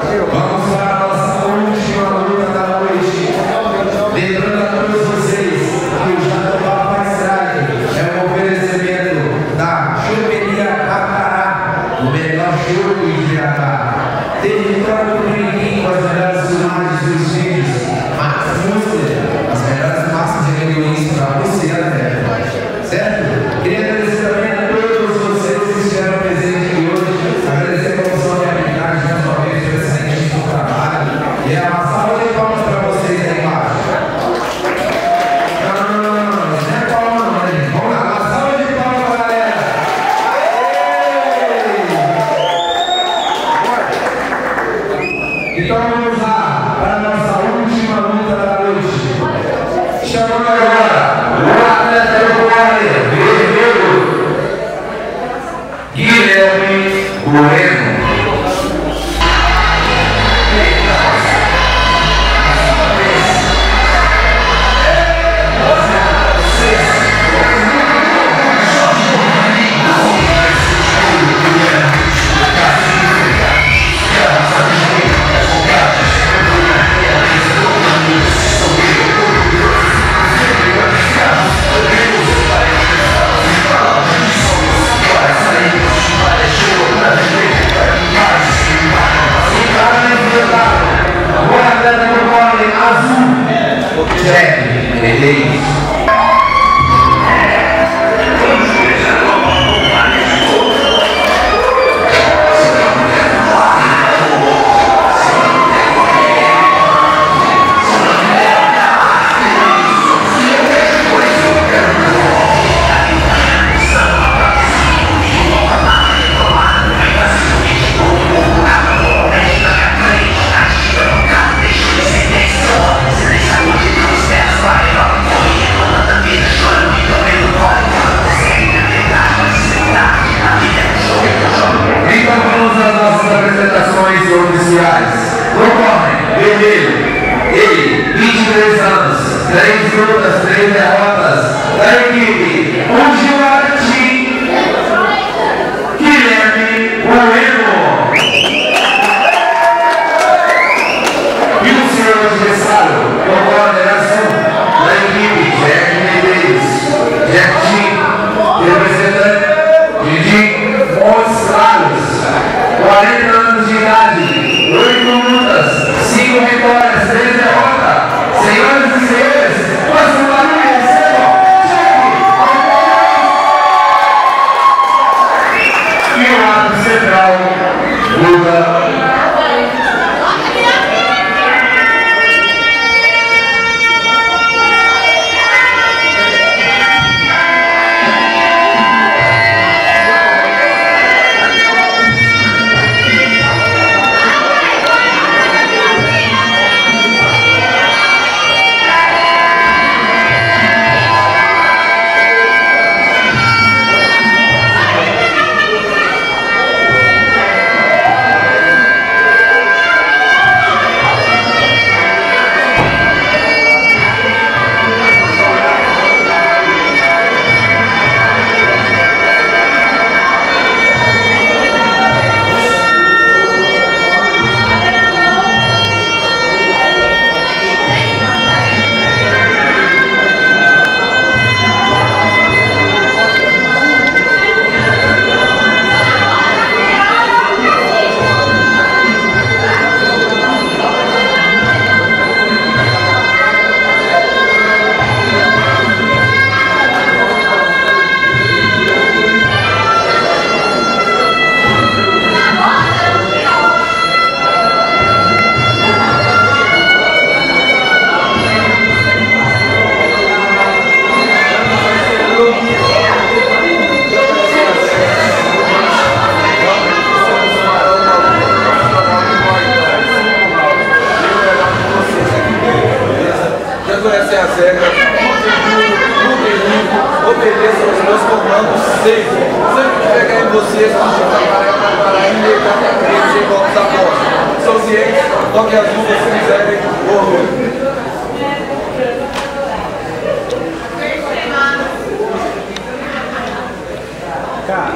Vamos para a nossa última luta da noite. Lembrando a todos vocês que o Jatobá Paisagem é um oferecimento da Choperia Apará, o melhor show de Iratá. Território do Mirim, com as melhores filmagens dos filhos, Max Múster, as melhores massas de amendoins para você na terra. Certo? Queria agradecer também a todos vocês que estiveram presentes aqui hoje. Agradecer a nossa habilidade da sua vez, presente no trabalho. E é uma salva de palmas para vocês aí embaixo. Não é palma, não, né? Vamos lá, uma salva de palmas, galera. Aê! Então vamos lá para a nossa última luta da noite. Chamando agora o atleta do Guarani, Guilherme Bueno. Cara,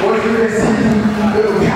Hoje eu decido.